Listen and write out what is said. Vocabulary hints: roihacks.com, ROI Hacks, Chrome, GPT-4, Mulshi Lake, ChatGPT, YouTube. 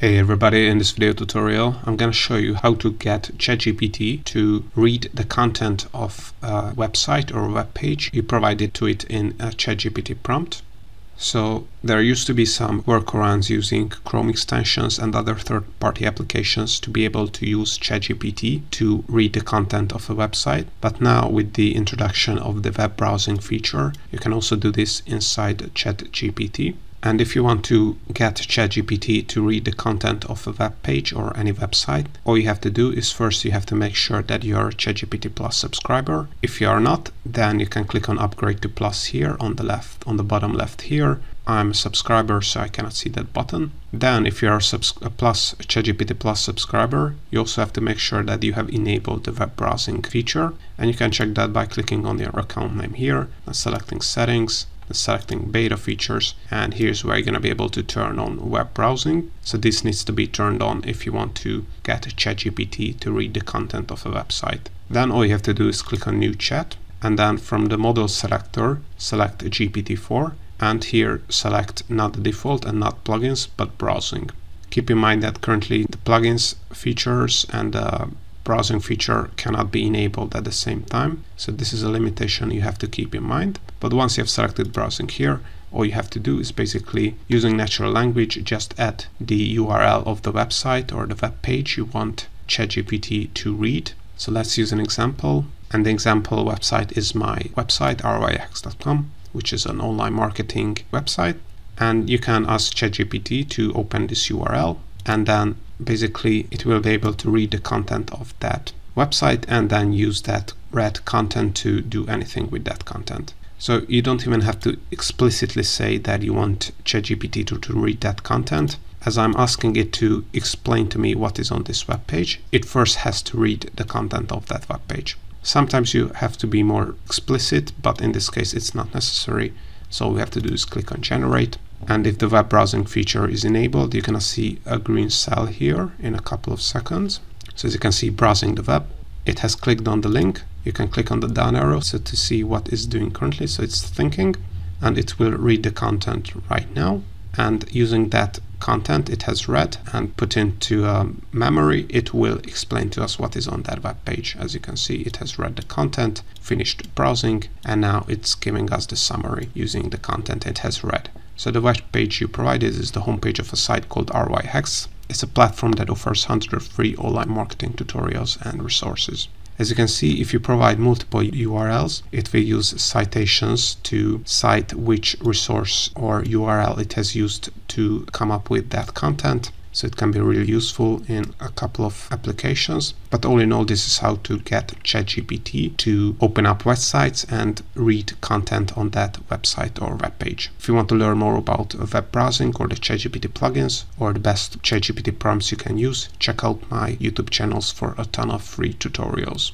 Hey everybody, in this video tutorial I'm going to show you how to get ChatGPT to read the content of a website or a web page you provided to it in a ChatGPT prompt. So there used to be some workarounds using Chrome extensions and other third-party applications to be able to use ChatGPT to read the content of a website. But now with the introduction of the web browsing feature, you can also do this inside ChatGPT. And if you want to get ChatGPT to read the content of a web page or any website, all you have to do is first you have to make sure that you're a ChatGPT Plus subscriber. If you are not, then you can click on Upgrade to Plus here on the left, on the bottom left here. I'm a subscriber, so I cannot see that button. Then if you are a ChatGPT Plus subscriber, you also have to make sure that you have enabled the web browsing feature. And you can check that by clicking on your account name here and selecting Settings, selecting beta features, and here's where you're going to be able to turn on web browsing. So this needs to be turned on if you want to get ChatGPT to read the content of a website. Then all you have to do is click on New Chat, and then from the model selector select GPT-4, and here select not the default and not plugins but browsing. Keep in mind that currently the plugins features and the browsing feature cannot be enabled at the same time, so this is a limitation you have to keep in mind. But once you have selected browsing here, all you have to do is basically, using natural language, just add the URL of the website or the web page you want ChatGPT to read. So let's use an example, and the example website is my website roihacks.com, which is an online marketing website, and you can ask ChatGPT to open this URL, and then basically it will be able to read the content of that website and then use that read content to do anything with that content. So you don't even have to explicitly say that you want ChatGPT to read that content. As I'm asking it to explain to me what is on this web page, it first has to read the content of that web page. Sometimes you have to be more explicit, but in this case it's not necessary. So all we have to do is click on Generate. And if the web browsing feature is enabled, you're going to see a green cell here in a couple of seconds. So as you can see, browsing the web, it has clicked on the link. You can click on the down arrow so to see what it's doing currently. So it's thinking, and it will read the content right now. And using that content it has read and put into memory, it will explain to us what is on that web page. As you can see, it has read the content, finished browsing, and now it's giving us the summary using the content it has read. So the web page you provided is the homepage of a site called roihacks. It's a platform that offers hundreds of free online marketing tutorials and resources. As you can see, if you provide multiple URLs, it will use citations to cite which resource or URL it has used to come up with that content. So it can be really useful in a couple of applications. But all in all, this is how to get ChatGPT to open up websites and read content on that website or web page. If you want to learn more about web browsing or the ChatGPT plugins or the best ChatGPT prompts you can use, check out my YouTube channels for a ton of free tutorials.